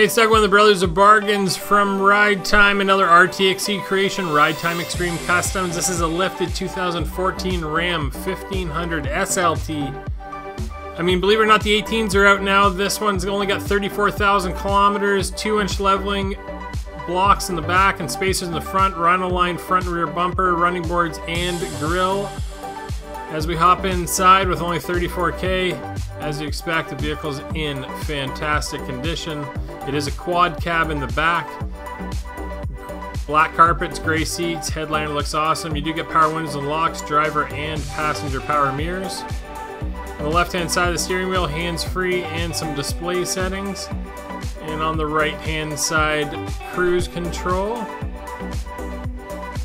Hey, it's Doug, one of the brothers of Bargains from Ride Time, another RTXC creation, Ride Time Extreme Customs. This is a lifted 2014 Ram 1500 SLT. I mean, believe it or not, the 18s are out now. This one's only got 34,000 kilometers, 2-inch leveling blocks in the back and spacers in the front, Rhino-lined front and rear bumper, running boards and grille. As we hop inside with only 34K, as you expect, the vehicle's in fantastic condition. It is a quad cab in the back. Black carpets, gray seats, headliner looks awesome. You do get power windows and locks, driver and passenger power mirrors. On the left-hand side of the steering wheel, hands-free and some display settings. And on the right-hand side, cruise control.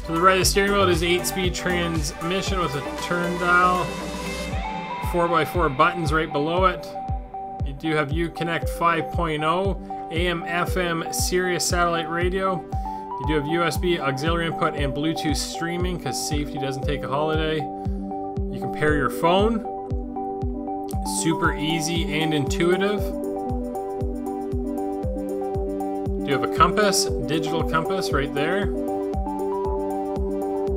To the right of the steering wheel, it is 8-speed transmission with a turn dial, 4x4 buttons right below it. You do have Uconnect 5.0, AM, FM, Sirius satellite radio. You do have USB, auxiliary input, and Bluetooth streaming because safety doesn't take a holiday. You can pair your phone. Super easy and intuitive. You do have a compass, digital compass right there.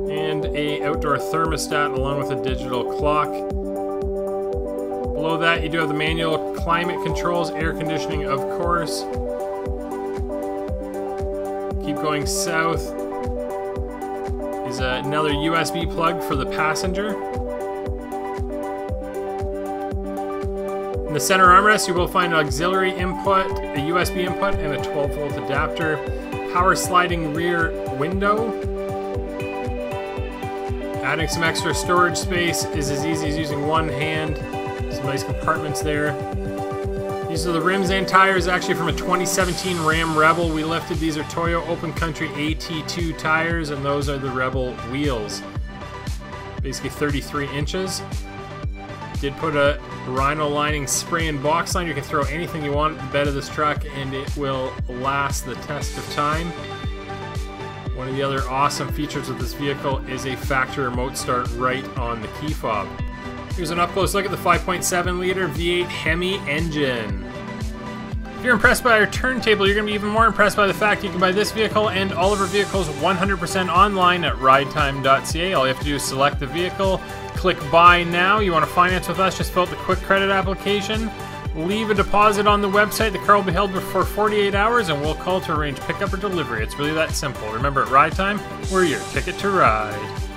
And a outdoor thermostat along with a digital clock. Below that, you do have the manual climate controls, air conditioning, of course. Keep going south is another USB plug for the passenger. In the center armrest, you will find an auxiliary input, a USB input, and a 12-volt adapter. Power sliding rear window. Adding some extra storage space is as easy as using one hand. Some nice compartments there. These are the rims and tires, actually from a 2017 Ram Rebel we lifted. These are Toyo Open Country AT2 tires, and those are the Rebel wheels. Basically 33 inches. Did put a Rhino lining spray and box line. You can throw anything you want at the bed of this truck, and it will last the test of time. One of the other awesome features of this vehicle is a factory remote start right on the key fob. Here's an up-close look at the 5.7 liter V8 Hemi engine. If you're impressed by our turntable, you're going to be even more impressed by the fact you can buy this vehicle and all of our vehicles 100% online at ridetime.ca. All you have to do is select the vehicle, click buy now. You want to finance with us, just fill out the quick credit application. Leave a deposit on the website. The car will be held for 48 hours and we'll call to arrange pickup or delivery. It's really that simple. Remember, at Ride Time, we're your ticket to ride.